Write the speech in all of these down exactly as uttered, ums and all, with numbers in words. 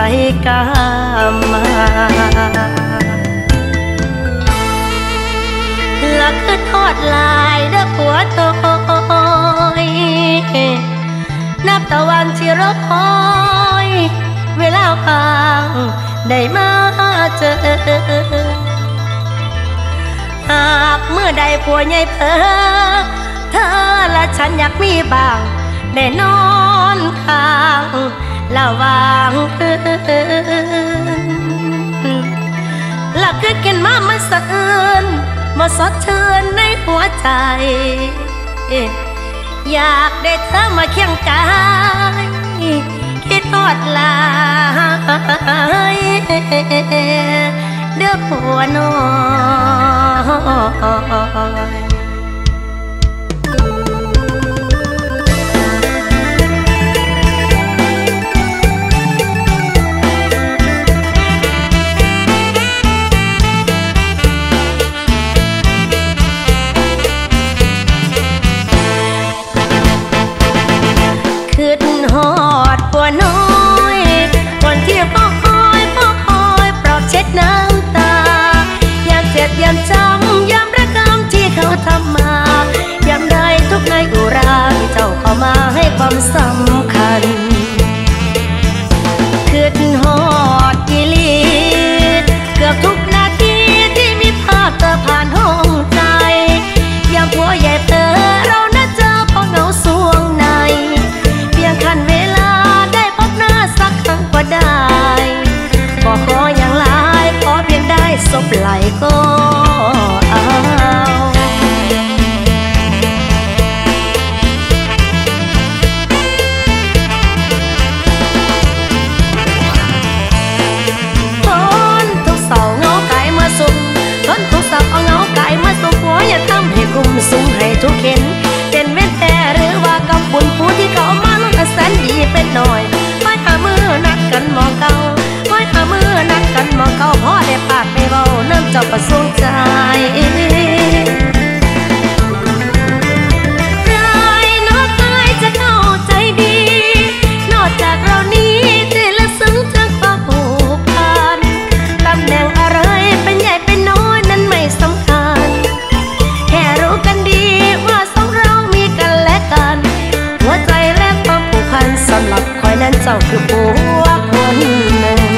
ไปกามมาละคือทอดลายเด้อผัวโตยนับตะวันที่รอคอยเวลาพังได้มาเจอหากเมื่อใดผัวใหญ่เพ้อเธอและฉันอยากมีบ้างได้นอนข้างละวางคืนละคืนกินมามันสะอื้นมาสดชื่นในหัวใจอยากได้เธอมาเคียงกายคิดทอดลายเด้อผัวน้อยย้ำจำย้ำระกำที่เขาทำมาย้ำได้ทุกในอุราที่เจ้าเข้ามาให้ความสำคัญคืนหอดกิลีดเกือบทุกนาทีที่มีภาพเธอผ่านห้องใจย้ำหัวใหญ่เธอเราน่าเจอเพราะเงาสวงในเพียงคันเวลาได้พบหน้าสักครั้งก็ได้ก็ขออย่างหลายขอเพียงได้สบไหลก็สูงให้ทุกเห็นเป็นเว้นแต่หรือว่ากำบุญผู้ที่เขามาลงอาศัยดีเป็นหน่อยไม่หามือนัดกันมองเก่าไม่หามือนัดกันมองเก่าพ่อได้ปากไม่เบาเนิ่มเจ้าประสงค์ใจใครนอกใครจะเข้าใจดีนอกจากเรานี้ที่ละซึ้งจังความผูกพันตำแหน่งอะไรเป็นใหญ่เป็นน้อยนั้นไม่สำคัญสำหรับคอยนั้นเจ้าคือผัวคนหนึ่ง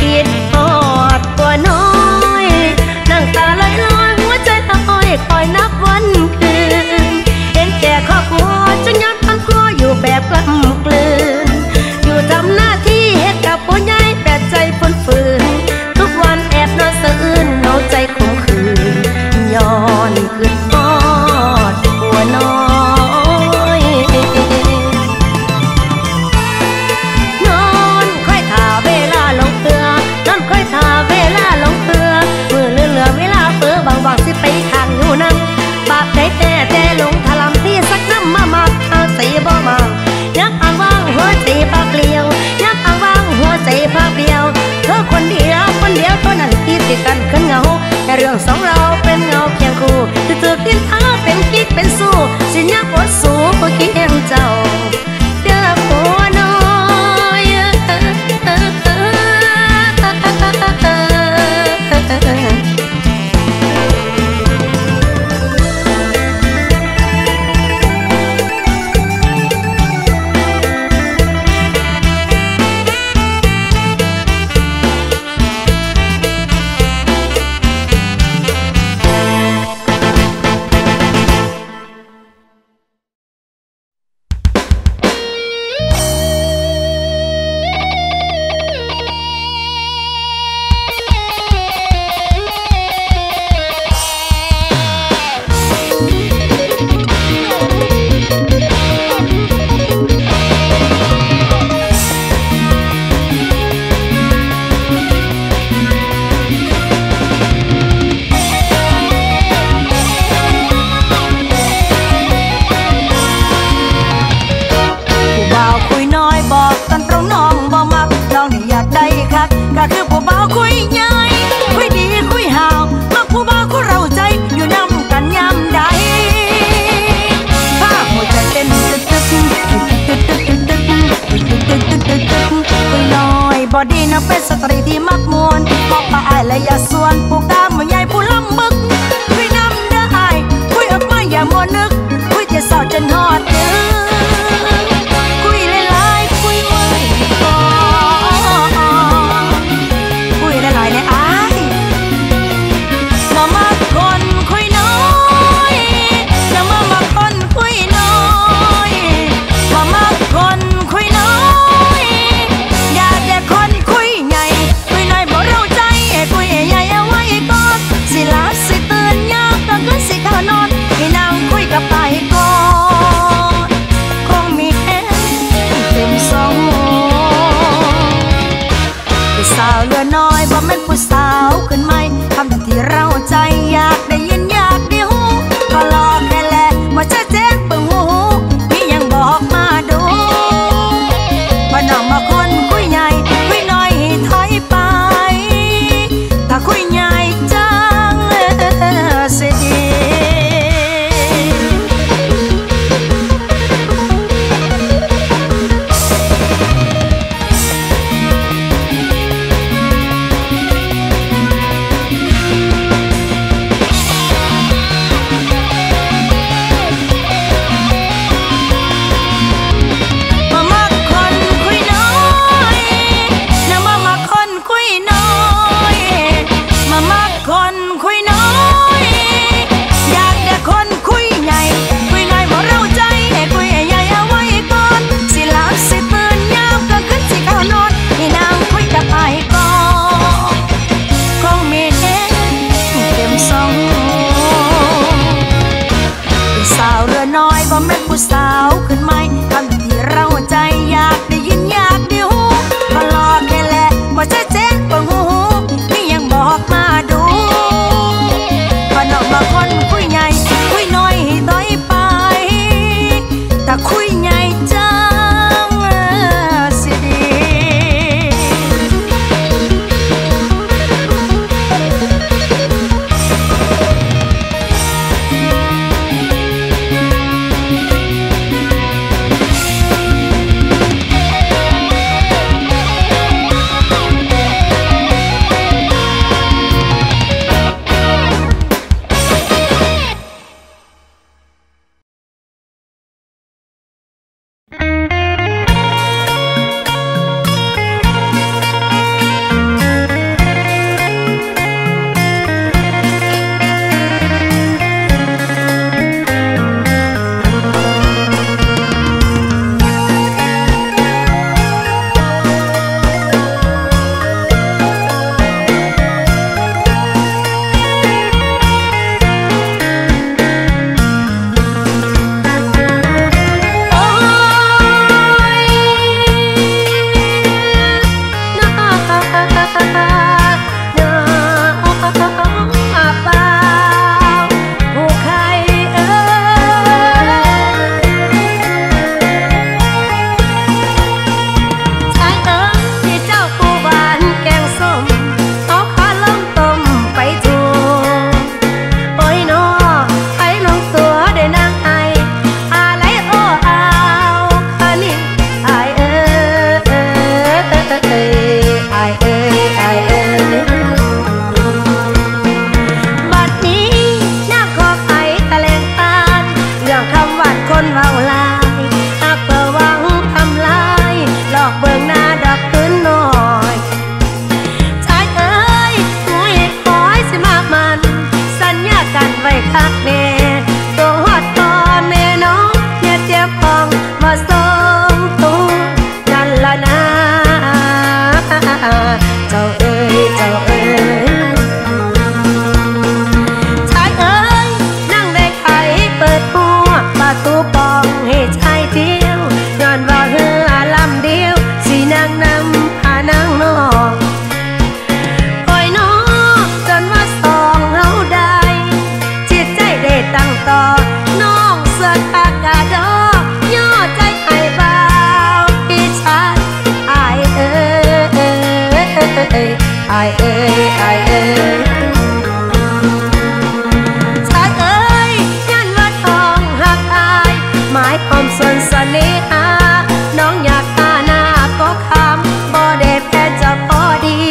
คิดทอดตัวน้อยนั่งตาลอยลอยหัวใจตะอ้อยคอยนับวันคืนเห็นแก่ครอบครัวจนย้อนพันครัวอยู่แบบกล้ำกลืนอยู่ทำหน้าที่เฮ็ดกับผู้ใหญ่แต่ใจฝืนฝืนทุกวันแอบนอนสะอื้นเอาใจคงคืนย้อนคืนทอดตัวน้อยกันขึ้นเงาแต่เรื่องสองเราเป็นเงาเคียงคู่จะเจอกินเท้าเป็นกิ๊กเป็นสู้สิยากอดสู้ก็เคียงเจ้าเด้อผัวน้อย สตรีที่มักมวนพบปะอายและอย่าส่วนผูกตามเหมือนยายผู้ล้ำบึกคุยน้ำเด้ออายคุยออกมาอย่ามัวนึกคุยจะสอดจนหอดเด้อคุยหลายๆคุยไว้ก่อนคุยหลายๆในอายมามาคนคุยน้อยมามาคนคุยน้อยมามาคนคุยน้อยอย่าแต่คนคุยใหญ่คุยน้อยบ่รู้ใจคุยใหญ่เอาไว้ก่อนสิหลับสิตื่นยามกลางคืนสิเข้านอนให้นางคุยกับอายก่อนคงมีแอนเต็มสองผู้สาวเรือน้อยบ่แม่นผู้สาวขึ้นใหม่คำที่เราใจอยากได้ยินอยากได้หูก็หลอกได้แหละว่าจะเจ็บปึงหูพี่ยังบอกมาดูว่าน้องมาคนคุยใหญ่คุยน้อยให้ถอยไปถ้าคุยใหญ่จังเสียดีน้องอยากตาหน้าก็คำบ่ได้แพ้จะพอดี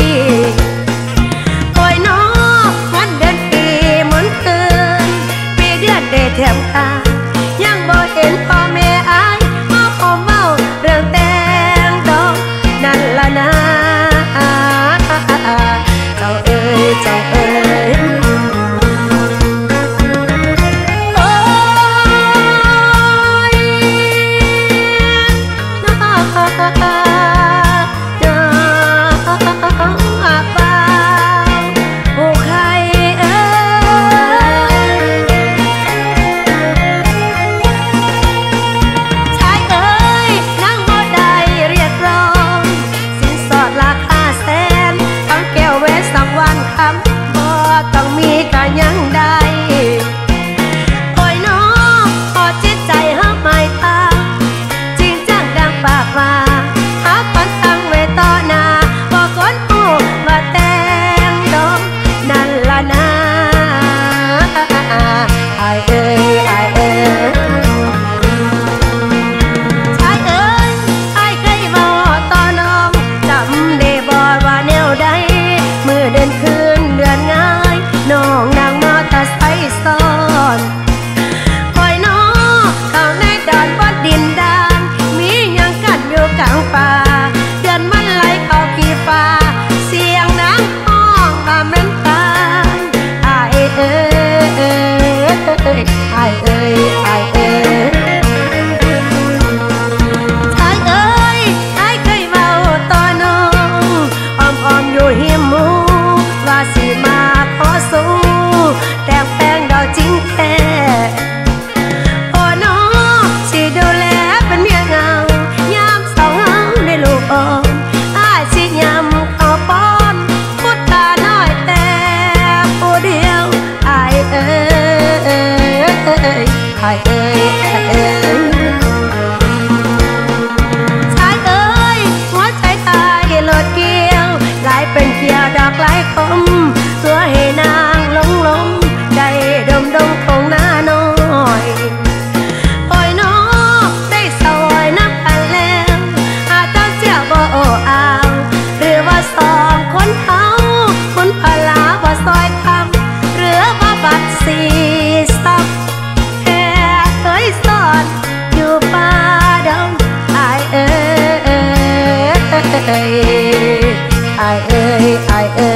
เอ้ยอายเอ้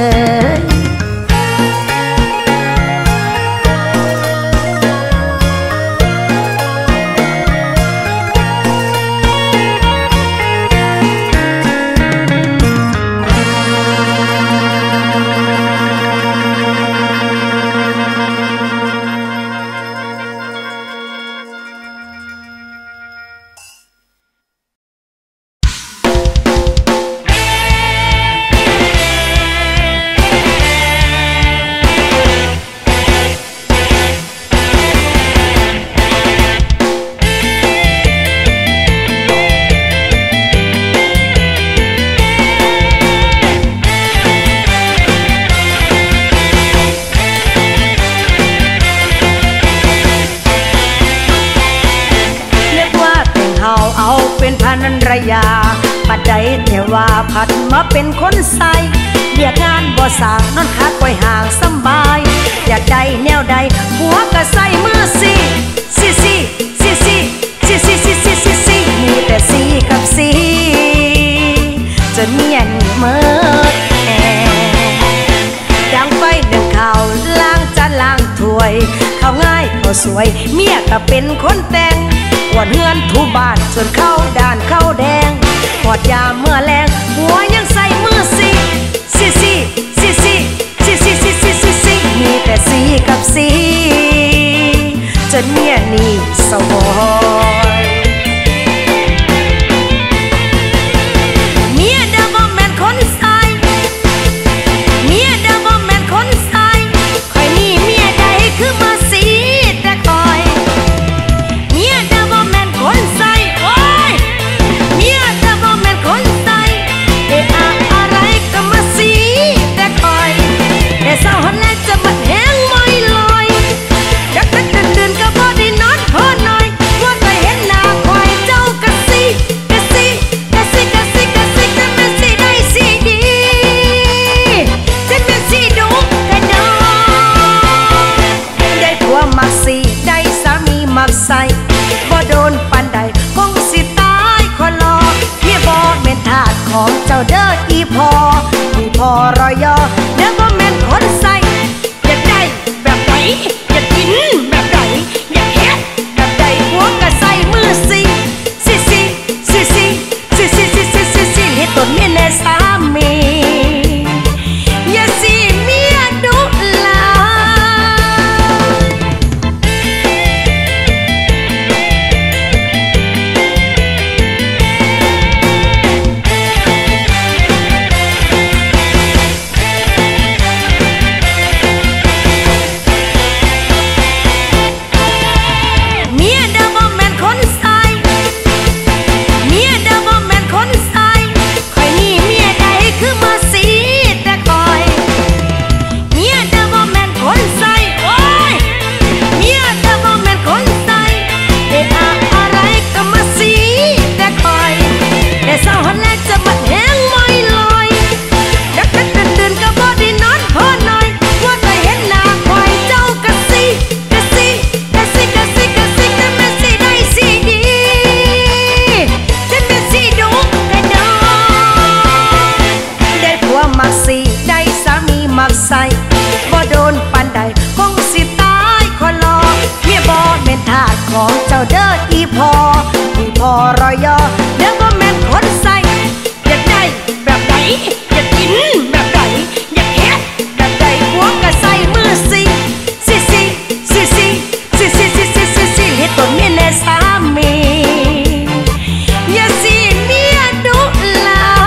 ยปัดใดเทวาผัดมาเป็นคนใส่เบียดงานบ่สางนอนขาดปล่อยห่างสบายอยากได้แนวใดหัวก็ใส่มือสีสีสีสีสีสีสีสีสีสีสีมีแต่สีกับสีจนเมียนเมิดแอดังไฟหนึ่งข่าวล้างจานล้างถ้วยเขาง่ายเขาสวยเมียก็เป็นคนแต่งหวดเฮือนทูบานส่วนเข้าด่านเข้าแดงหอดยาเมื่อแรงหัวยังใส่มือสีสีสีสีสีสีสีสีสีสีสีมีแต่สีกับสีจนเมียนี่สวอยเมียเดอบ่แม่นคนใส่เมียเดอบ่แม่นคนใส่คอยนี่เมียใดคือมาสีแต่คอยเศร้าหันแลจะมันแห้งมอยลอยดักดักเดินเดินก็พอดีนอนพอหน่อยพอไปเห็นหน้าคอยเจ้ากะซีกะซีกะซีกะซีกะซีกะเป็นสีได้สีดีจะเป็นสีดุกระดองได้ผัวมักสีได้สามีมักใส่พอโดนปันใดคงสิตายคอลอเมียบอเม็นทาสของเจ้าเด้ออีพออีพอรอยอเด้อบ่แม่นคนใส่อยากได้แบบไหนอยากกินแบบไหนอยากเฮ็ดแบบใดหัวก็ใส่มือสิสิสิสิสิสิสิสิสิสิสิให้ตนเมียแน่สามีอย่าสิเมียดุหลายบ่โดนปันใดคงสิตายคอลอเมียบ่แม่นทาสของเจ้าเด้ออีพออีพอรอยอเด้อบ่แม่นคนใส่อยากได้แบบไหนอยากกินแบบไหนอยากเฮ็ดแบบใดหัวก็ใส่มือสิสิสิสิสิสิสิสิสิสิสิให้ตนเมียแน่สามีอย่าสิเมียดุหลาย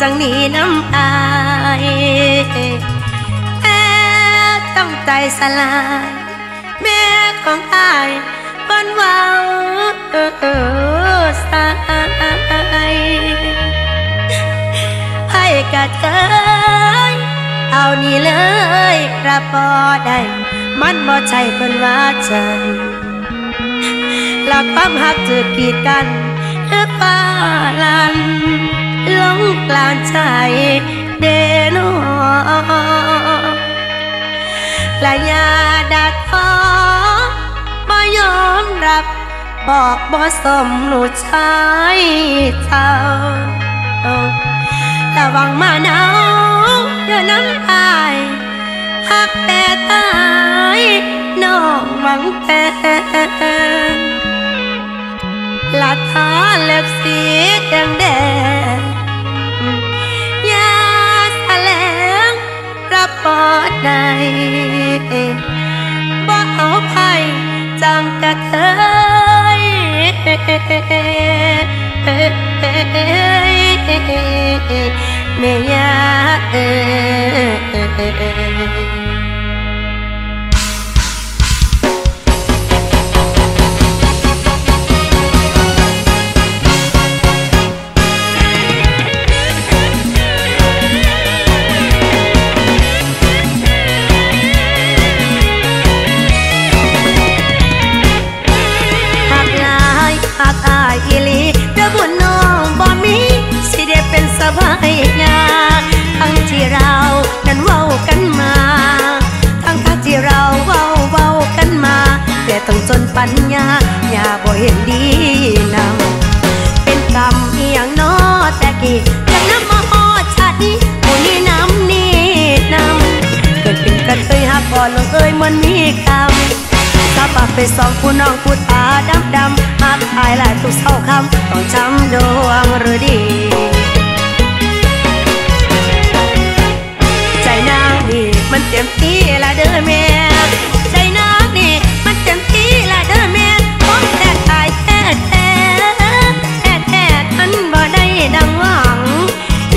จังนี้น้ำอาย ใจสลายแม่ของอายเพิ่นเว้าสายให้กระเทยเอานี่เลยกระปอได้มันบ่ใช่เพิ่นว่าใจหลักความหักจืดกีดกันหรือป่าลันลงกลางใจเดนอและยาดัดฟ้าบ่ยอมรับบอกบ่สมลูกชายเจ้าระวังมาหนาวเดือน้ำตายหักแต่ตายน้องหวังแต่หลัดทาเล็บสีแดงแดงยาแสลงรับปอดในบ่เอาไผ่จังกระเทยเมียเอต้องจนปัญญาอย่าบ่เห็นดีนำเป็นกรรมอย่างน้อแต่กี่จะน้ำมาหอดชาตินี้ผู้นี้น้ำนี้นำเกิดเป็นกันเตยหาก่อนลงเอ้ยมันมีกรรมสาบไปสองผู้น้องพูดผาดำดำหักอายหลายทุกเศร้าคำต้องจำดวงหรือดีใจนางนี่มันเต็มที่ละเด้อแม่ใจนางนี่ดังหวัง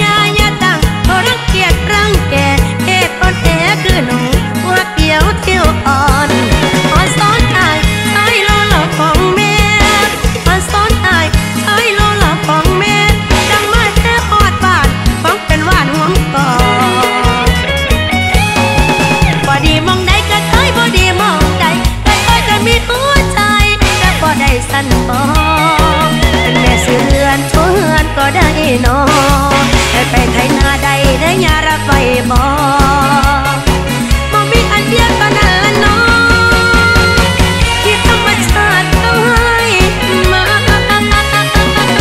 ยาญาตังโทรังเกียจรังแกเทพคนแท้คือหนูหัวเปียวเที่ยวอ่อนขอซ้อนอายใช้โลหล่อของแม่ขอซ้อนอายใช้โลหล่อของแม่ดังมาแท้ออดบาดฟังเป็นวาดหวงก่อบ่ดีมองใดก็เคยบ่ดีมองใดแต่ค่อยจะมีหัวใจแต่บ่ได้สั่นบ่เป็นแม่เสือเรือนก็ได้นอแต่ไปไทยนาใดได้ยารับไว้มอมองมีอันเดียวก็นั่นละนอที่ธรรมชาติเขาให้มาเป็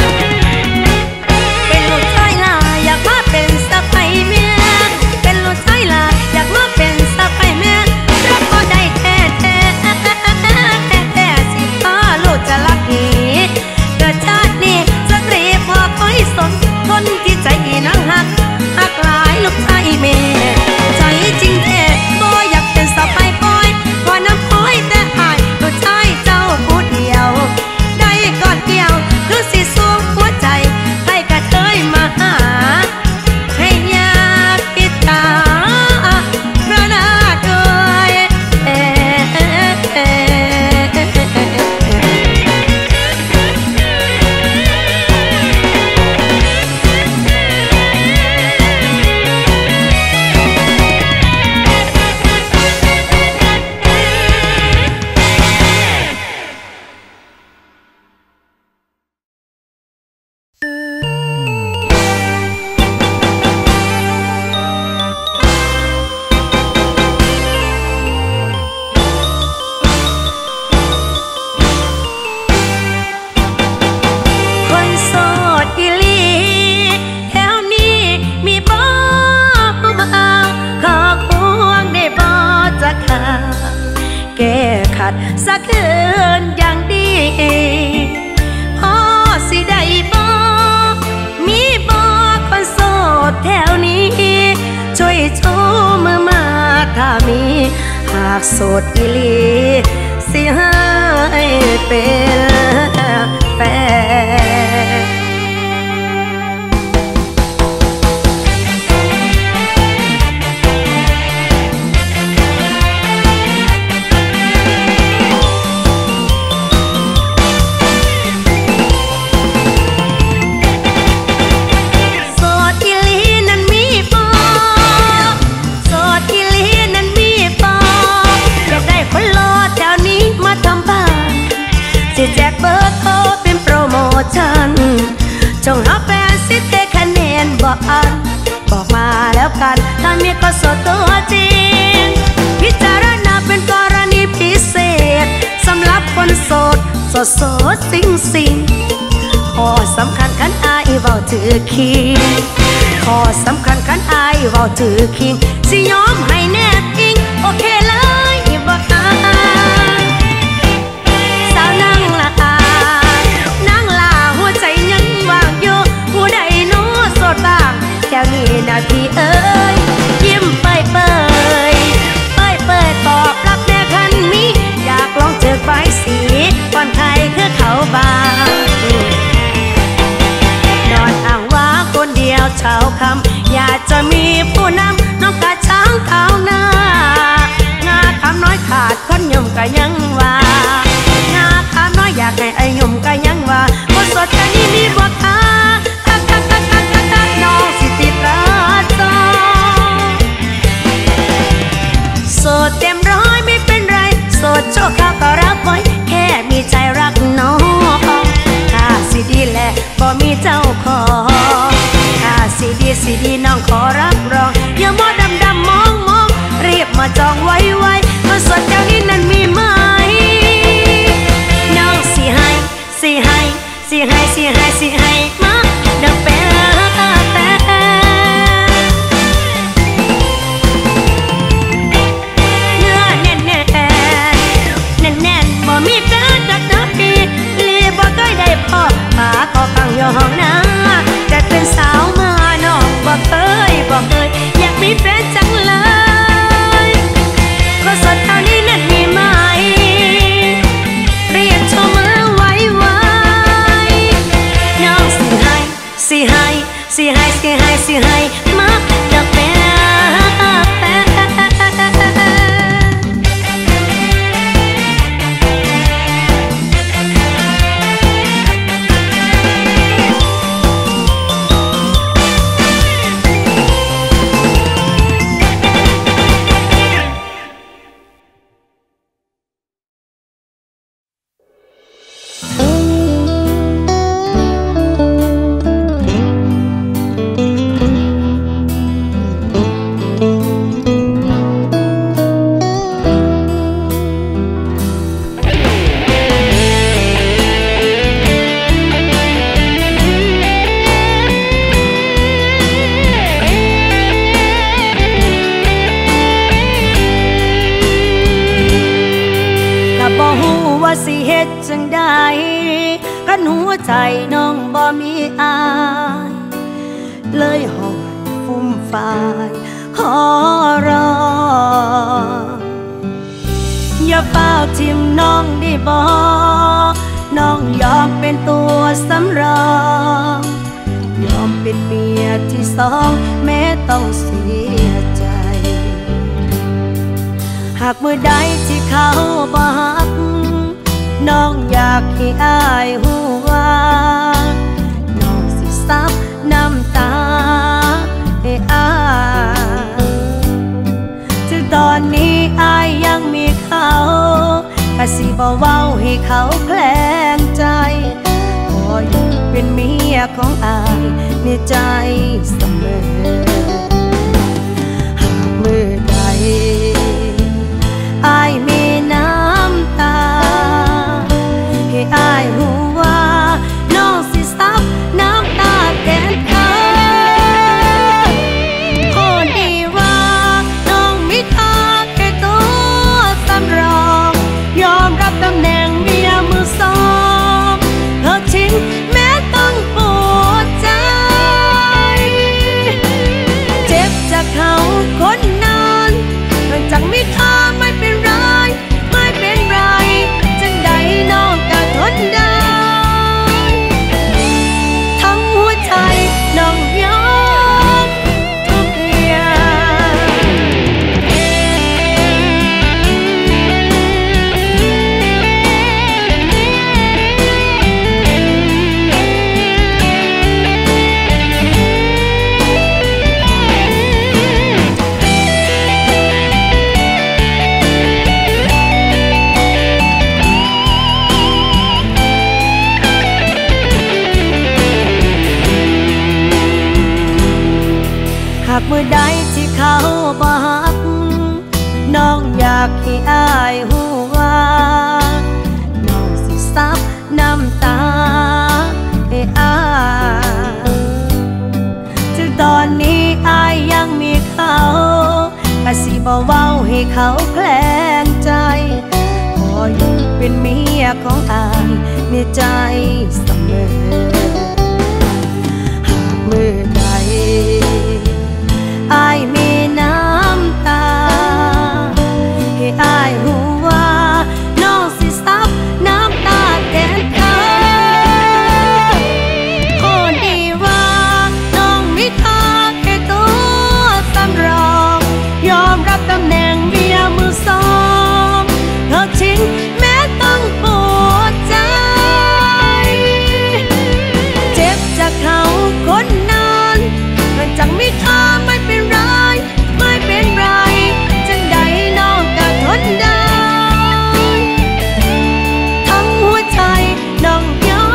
นลูกชายลาอยากมาเป็นสะใภ้แม่เป็นลูกชายลาอยากมาเป็นสะใภ้แม่รับก็ได้แท้แท้แท้สิพ่อลูกจะรักนี้คนที่ใจดีนักหักหักหลายลูกชายแม่ใจจริงแท้บ่อยากเป็นสะใภ้ปอยบ่น้ำอ้อยแต่อายลูกชายเจ้าผู้เดียวได้กอดเกี่ยวคือสิสู้หัวใจให้กระเทยมาหาให้ยาปิดตาพระนาถวยสักคืนอย่างดีพ่อสิได้บ่มีบ่คนโสดแถวนี้ช่วยโชว์มามาถ้ามีหากโสดอีหลีสิให้เป็นแฟน ตัวโซซิงซิงขอสำคัญขันอายเว้าถือคิงขอสำคัญขันอายเว้าถือคิงสิยอมให้แนบอิงโอเคเลยบ่อายสาวนางละอานางลาหัวใจยังว่างอยู่ผู้ใดโน้โสดบ้างแถวนี้นาทีเอ้ยยิ้มเปยเปยเปยเปยตอบรับแน่คันมีอยากลองเจอไฟสีก่อนใครคือเขาบางนอนอ้างว่าคนเดียวเช้าคำอยากจะมีผู้นำน้องกะช้างเท้าหน้างาคำน้อยขาดคนยมกะยังว่างาคำน้อยอยากให้ไอยมกะยังว่าคนสดจะนี่มีบวกตาตักตักตักตักตักน้องสิติดตาจอโสดเต็มร้อยไม่เป็นไรโสดโชคเขาก็รับไว้แค่มีใจรักน้องข้าสิดีแหละบ่มีเจ้าของข้าสิดีสิดีน้องขอรับรองอย่ามัวดำดำมองมองรีบมาจองไว้ไว้คนสดเจ้านี้นั้นมีไหมน้องสิให้สิให้สิให้สิให้สิให้มาดังเป็นมาขอฟังยอห้องนะแต่เป็นสาวมาน้องบอกเอ้ยบอกเอ้ยอยากมีแฟนจังเลยก็สดเท่านี้นั่นมีไหมเรียกโชว์มือไว้ไว้น้องสิให้สิให้สิให้สิให้สิให้มาดับแป๊ใจน้องบ่มีอายเลยหอยฟุ้มฟายขอรออย่าเฝ้าทิมน้องได้บ่น้องยอมเป็นตัวสำรองยอมเป็นเมียที่สองแม้ต้องเสียใจหากเมื่อใดที่เขาบ่หักน้องอยากให้อายหูว่าน้องสิซับน้ำตาให้อายถึงตอนนี้อายยังมีเขาก็สิบ่เว้าให้เขาแคลงใจขออยู่เป็นเมียของอายในใจเสมอหากเมื่อใดอายมีน้ำตาให้อายหูว่าน้องสิซับน้ำตาแทนเธอคนดีว่าน้องมิทาแค่ตัวสำรองยอมรับตำแหน่งเมียมือสองเธอทิ้งแม้ต้องปวดใจเจ็บจากเขาคนนั้นหลังจากมิทาไม่เป็นไรไม่เป็นไรจังใดน้องกะทนได้ทั้งหัวใจน้องยอมทุกอย่างหากเมื่อใดที่เขาบ่หักน้องอยากให้อายหูว่าน้องสิซับ บ่เว้าให้เขาแคลงใจขออยู่เป็นเมียของอายในใจเสมอหากเมื่อใดอายมีน้ำตาให้อายรู้ว่าน้องสิซับน้ำตาแทนเธอขอดีว่าน้องมีค่าแค่ตัวสำรองยอมรับตำแหน่งเมียมือสองเลิกทิ้งแม้ต้องปวดใจเจ็บจากเขาคนนั้นมันจังมีค่าไม่เป็นไรไม่เป็นไรจังใดน้องก็ทนได้ทั้งหัวใจน้องยอ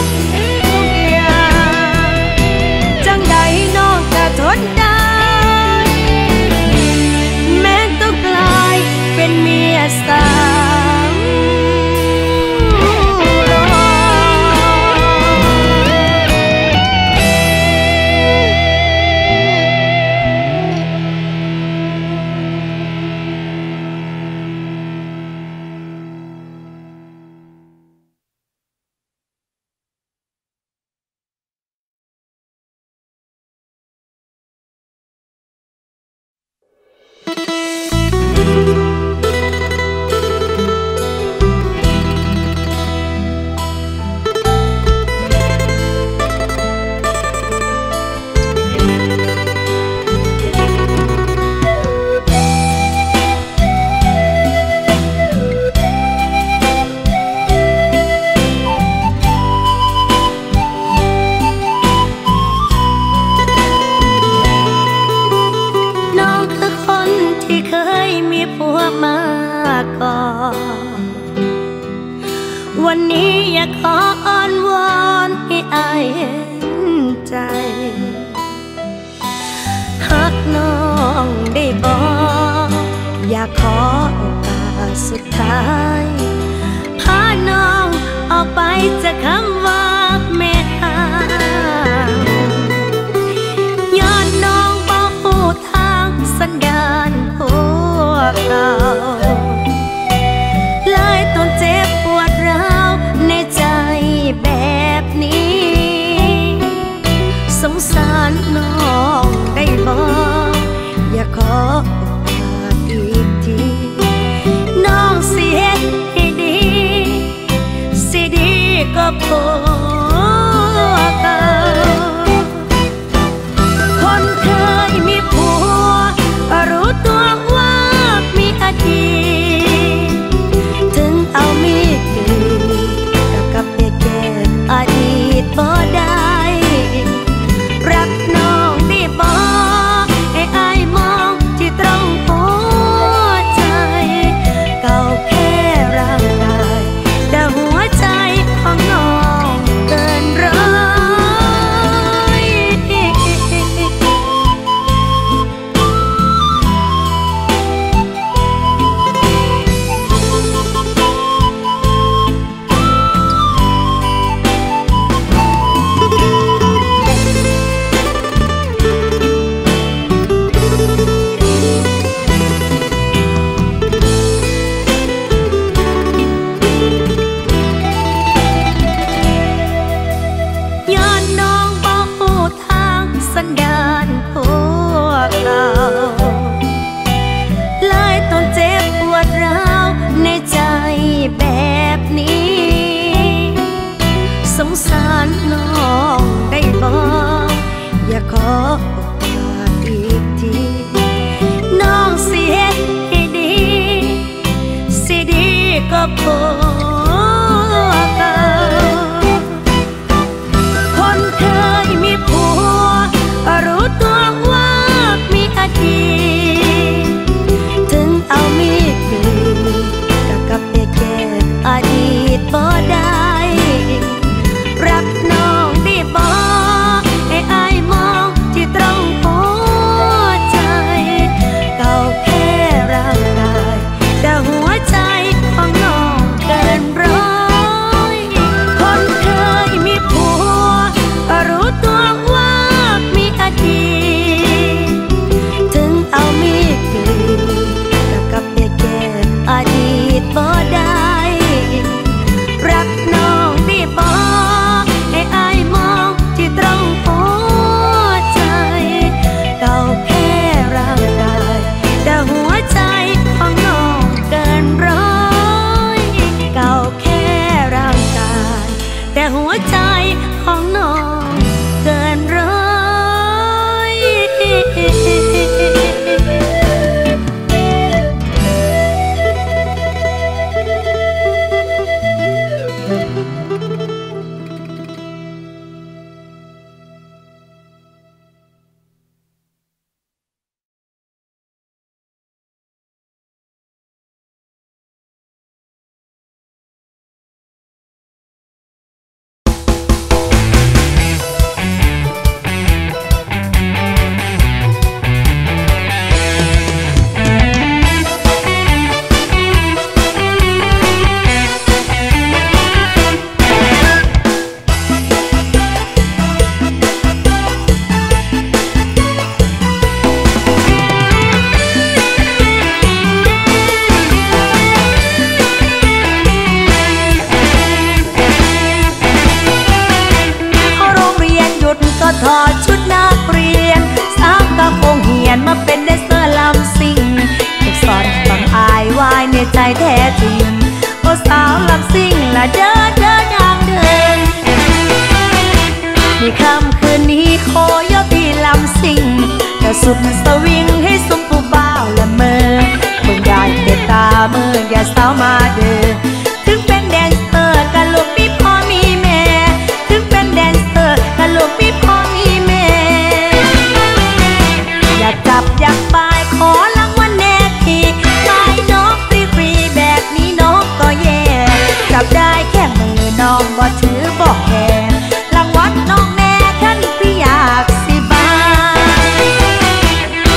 มทุกอย่างจังใดน้องก็ทนได้วันนี้อยากขออ้อนวอนให้อายเห็นใจหากน้องได้บอกอยากขอโอกาสสุดท้ายพาน้องออกไปจากคำว่าแม่ห่างย้อนน้องบอกผู้ทางสัญญาณพวกเราเลยต้องเจ็บปวดร้าวในใจแบบนี้สงสารน้องได้บอกอย่าขอโอกาสอีกทีน้องสิเฮ็ดให้ดีสิดีก็พอคนเคยมีผัวรู้ตัวว่ามีอดีต ใจแท้จริงโอ้สาวลำซิ่งละเดินเดินทางเดินในค่ำคืนนี้ขอยกที่ลำซิ่งกระสุนสวิงให้สมผู้บ่าวละเมอคงได้เด็ดตาเมื่ออย่าสาวมาเดินถึงเป็นแดนเซอร์กะลูกมีพ่อมีแม่ถึงเป็นแดนเซอร์กะลูกมีพ่อมีแม่อยากจับอยากไปขอรางวัลแน่ทีไล่นกฟรีๆแบบนี้นกก็แย่จับได้แค่มือน้องบ่ถือบ่แห่รางวัลน้องแม่ท่านพี่อยากสิบาย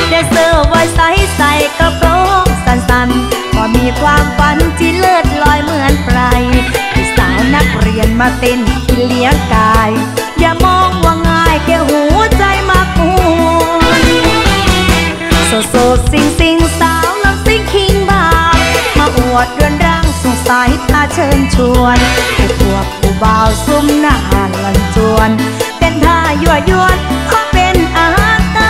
แดนเซอร์ไว้ใส่ใส่กระโปรงสั้นๆพอมีความฝันที่เลิศลอยเหมือนไพรสาวนักเรียนมาเต้นที่เลี้ยงกายอย่ามองว่าง่ายแค่หัวใจมาคูนโสดโสดซิงซิงสาวลำซิ่งคิงบ่าวมาอวดเรือนร่างส่งสายตาเชิญชวนผู้พวกผู้บ่าวซุ่มหน้าหานลันจวนเป็นท่ายั่วยวนเพราะเป็นอาตา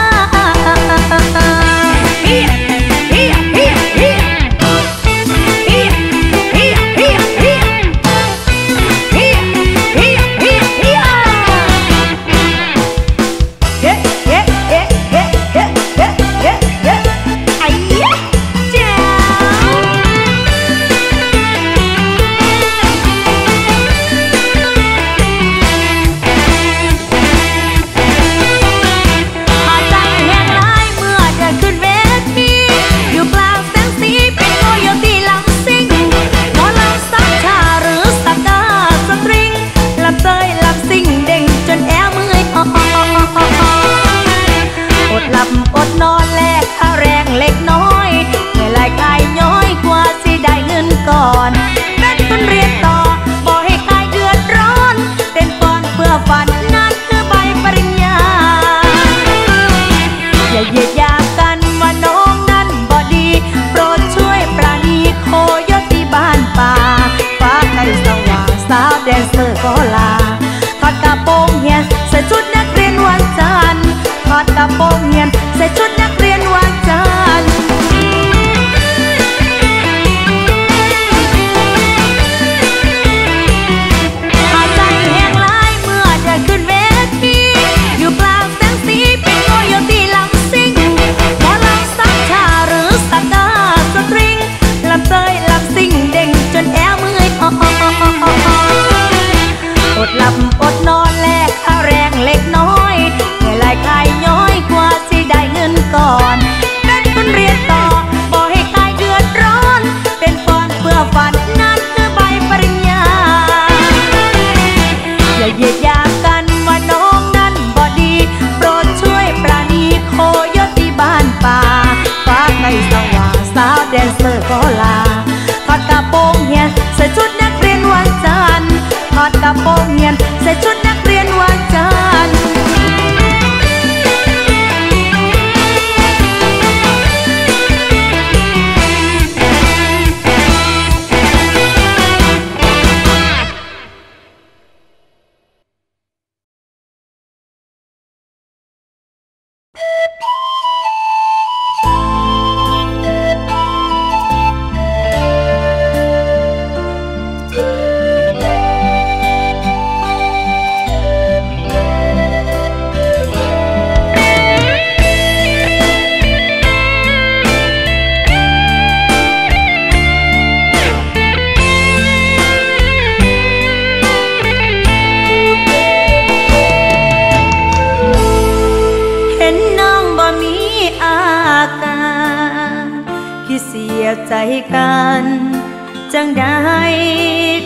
จังได้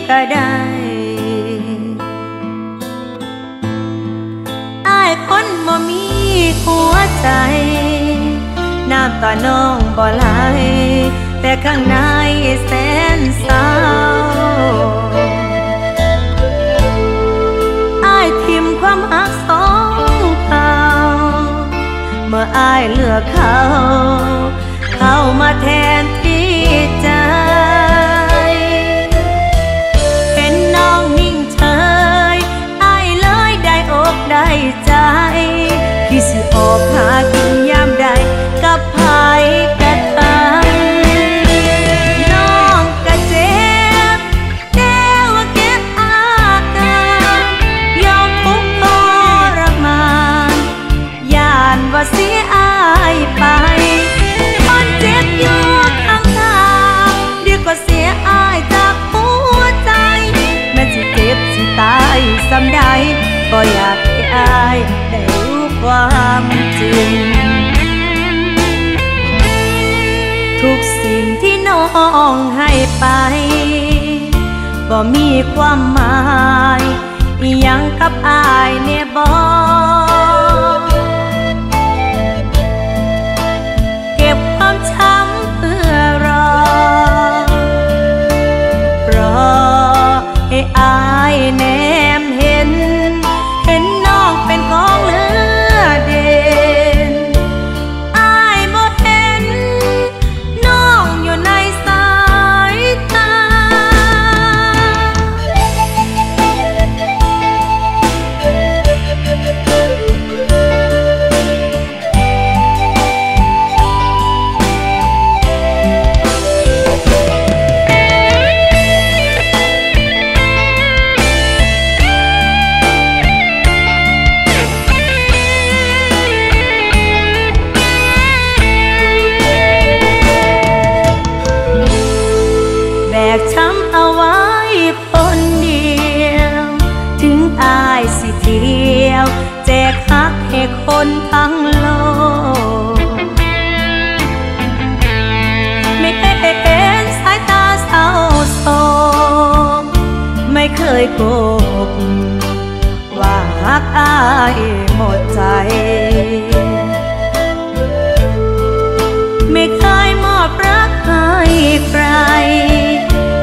ก็ได้อายคนบ่มีหัวใจน้ำตาน้องบ่ไหลแต่ข้างในแสนเศร้าอายทิ่มความหักสองเขาเมื่ออายเลือกเขาเขามาแทนที่ใจใจที่สิออกหากินยามใดกับไผกระทำ ก็อยากให้อายได้รู้ความจริงทุกสิ่งที่น้องให้ไปบ่มีความหมายอีหยังกับอายแน่บ่เก็บความช้ำเพื่อรอรอให้อายแนมเห็นเห็นน้องเป็นของเหลือเด่นอายบ่เห็นน้องอยู่ในสายตาคนทั้งโลกไม่เคยเห็นสายตาเศร้าโศกไม่เคยโกหกว่ารักอายหมดใจไม่เคยมอบรักให้ใคร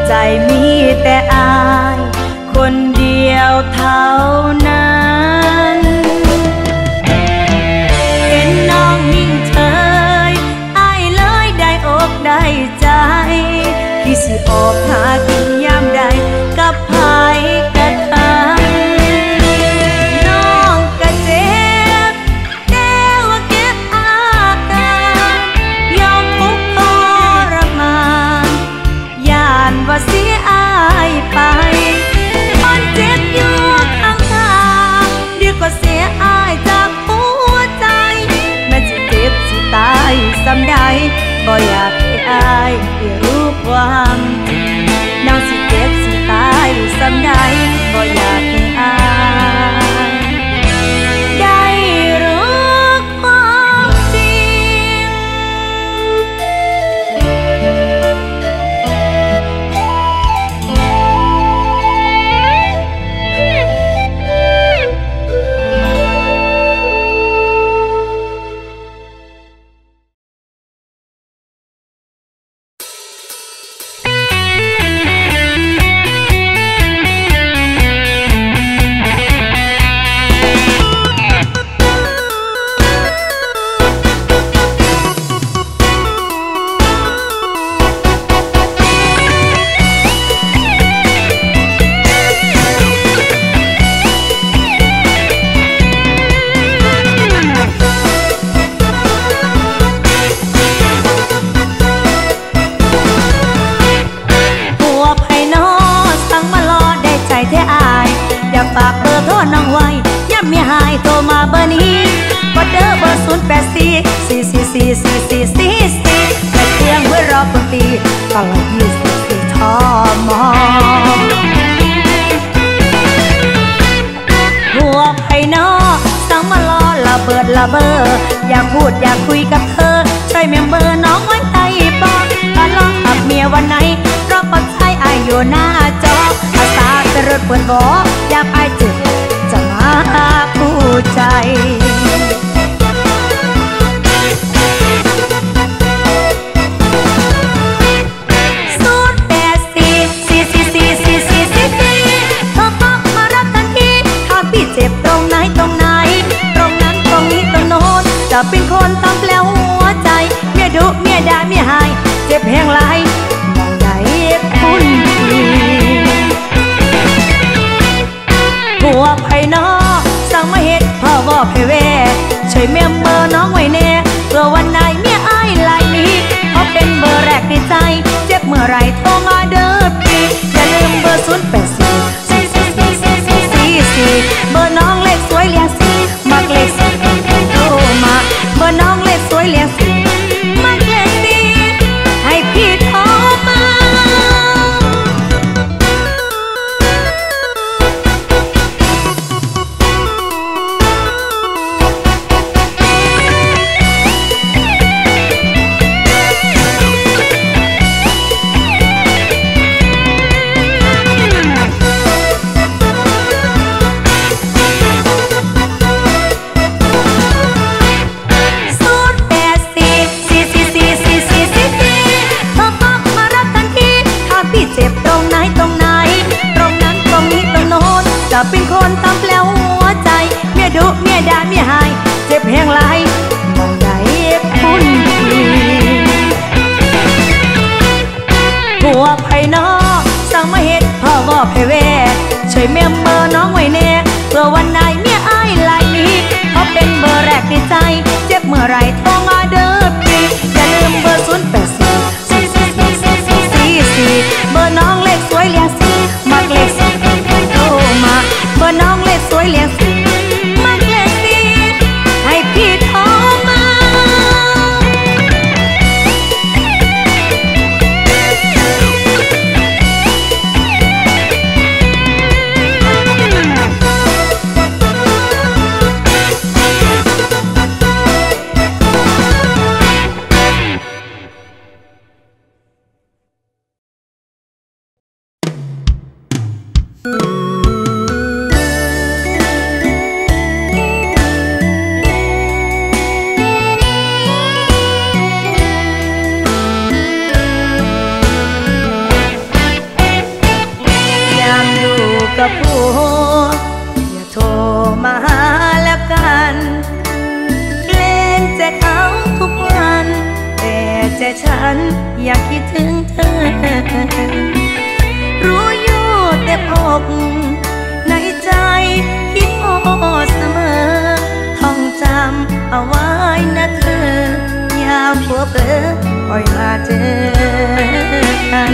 ใจมีแต่อายคนเดียวเท่านั้นที่สิออกหากินยามใดกับไผกะทำน้องกะเจ็บแต่ว่าเก็บอาการยอมทุกข์ทรมานย่านว่าเสียอายไปคนเจ็บอยู่ข้างทางเดี๋ยวก็เสียอายจากหัวใจแม้จะเจ็บสิตายซ้ำใดก็อยากให้อายได้รู้ความจริงน้องสิเจ็บสิตายซ้ำใดก็อยากให้อายได้รู้ความจริงอยากพูดอยากคุยกับเธอช่วยเมมเบอร์น้องไว้ใจบอกตอนลองกับเมียวันไหนเพราะปัดใช้อายอยู่หน้าจออาสาจะรดเปิดบ่ออยากอายเจ็บจะมาผู้ใจเป็นคนต้องแปลหัวใจเมียดุเมียด่าเมียหายเจ็บแห้งหลายมองใดคุณดีผัวไผนอสั่งมาเฮ็ดพ่อว่าไผแว่ช่วยเมมเบอร์น้องไว้แน่เพื่อวันไหนเมียอายลายนี้เพราะเป็นเบอร์แรกในใจเจ็บเมื่อไรโทรมาเด้อพี่อย่าลืมเบอร์ศูนย์แปดสี่สี่สี่สี่สี่สี่สี่เบอร์น้องเลขสวยเรียงสี่มักเลขสี่เบอร์น้องเล็กสวยเลี้ยงสิมันเล็กดีให้พี่ จะเป็นคนตำแล้วหัวใจเมียดุเมียด่าเมียหายเจ็บแหงหลายมองได้คนดีผัวไผ่นอสั่งมาเฮ็ดพ่อบอกให้แวะช่วยเมียเบอร์น้องไว้แน่เพื่อวันไหนเมียอ้ายไหลนี้เพราะเป็นเบอร์แรกในใจเจ็บเมื่อไรโทรมาเด้อพี่อย่าลืมเบอร์ศูนย์แปดสี่สี่สี่สี่สี่สี่สี่เบอร์น้องเล็กสวยเลี้ยงสีมักเล็กสีโทรมาเบอร์น้องเล็กสวยเลี้ยงสีมักเล็กสีให้พี่โทรมาอยากคิดถึงเธอรู้อยู่แต่อกในใจคิดโอ้เสมอท่องจำเอาไว้นะเธอยามผัวเผลอปล่อยมาเจอกัน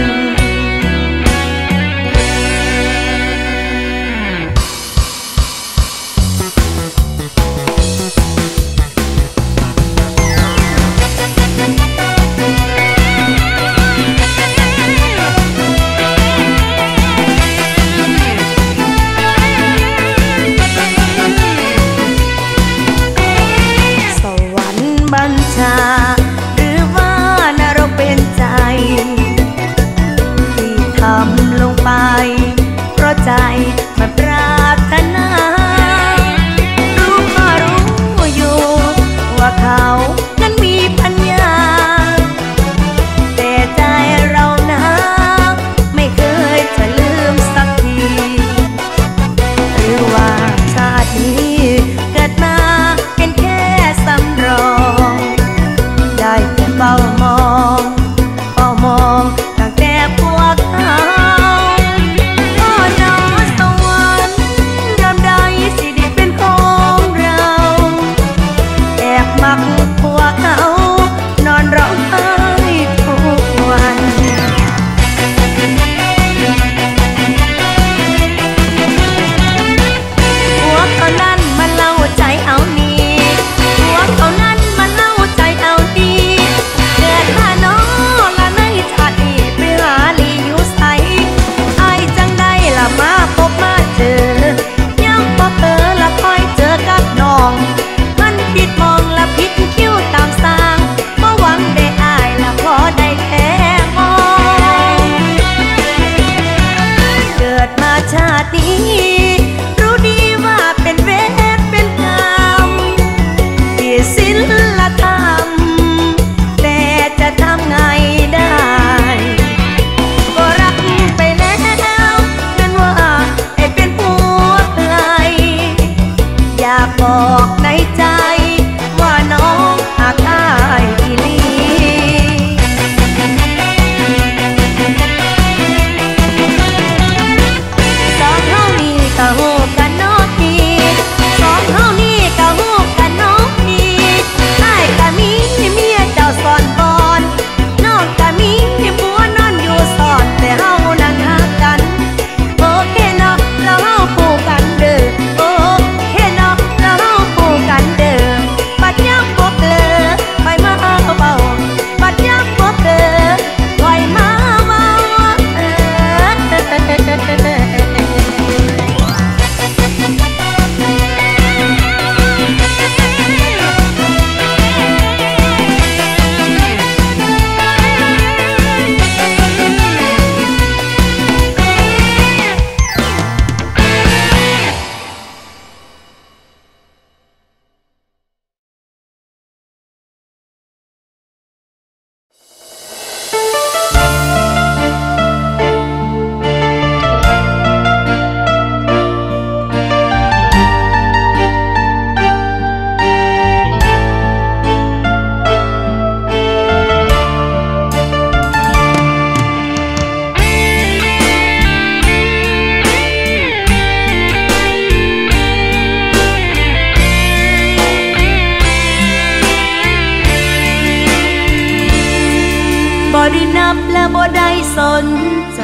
บ่ได้สนใจ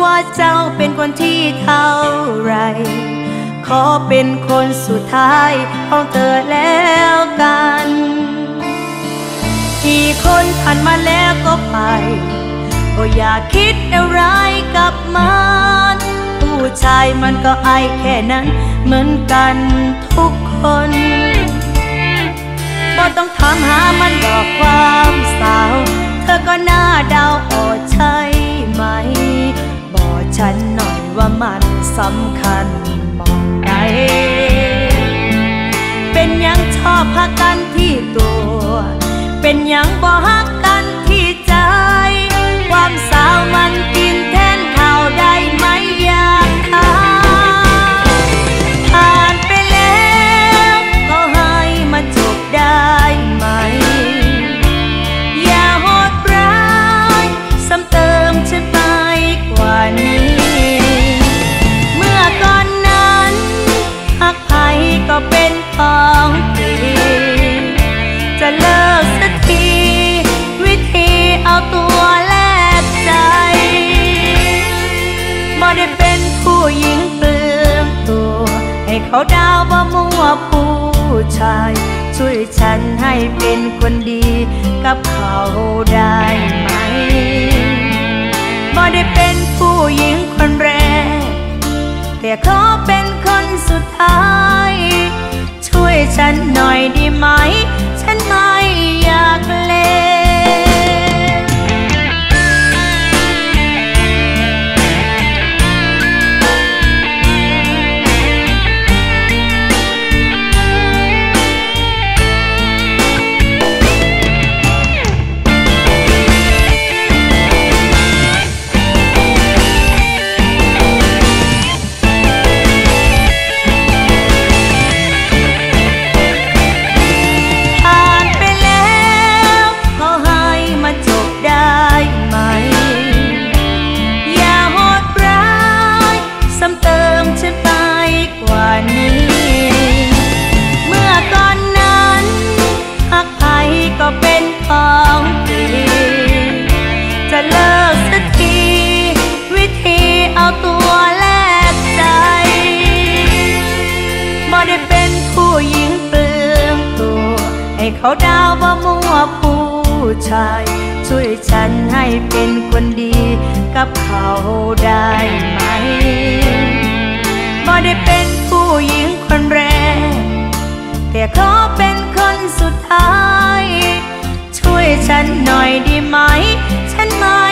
ว่าเจ้าเป็นคนที่เท่าไรขอเป็นคนสุดท้ายของเธอแล้วกันกี่คนผ่านมาแล้วก็ไปก็อย่าคิดอะไรกับมันผู้ชายมันก็อายแค่นั้นเหมือนกันทุกคนบ่ต้องถามหามันหรอกความสาวเธอก็หน้าดาวอดใช่ไหมบอกฉันหน่อยว่ามันสำคัญมองใดเป็นยังชอบพักกันที่ตัวเป็นยังบ่ฮักกันที่ใจความสาวมันกินแทนข่าวได้ไหมยากค่ะผ่านไปแล้วก็ให้มันจบได้ไหมอย่าโหดร้ายซ้ำเติมฉันไปกว่านี้เมื่อก่อนนั้นหักใครก็เป็นของดีจะเลิกสักทีวิธีเอาตัวแลกใจบ่ได้เป็นผู้หญิงเปลืองตัวให้เขาดาวบ่มัวผู้ชายช่วยฉันให้เป็นคนดีกับเขาได้ไหมบ่ได้เป็นผู้หญิงคนแรกแต่เขาเป็นคนสุดท้ายช่วยฉันหน่อยได้ไหมฉันไม่อยากเลเขาดาวว่ามัวผู้ชายช่วยฉันให้เป็นคนดีกับเขาได้ไหมบ่ได้เป็นผู้หญิงคนแรกแต่เขาเป็นคนสุดท้ายช่วยฉันหน่อยได้ไหมฉันไม่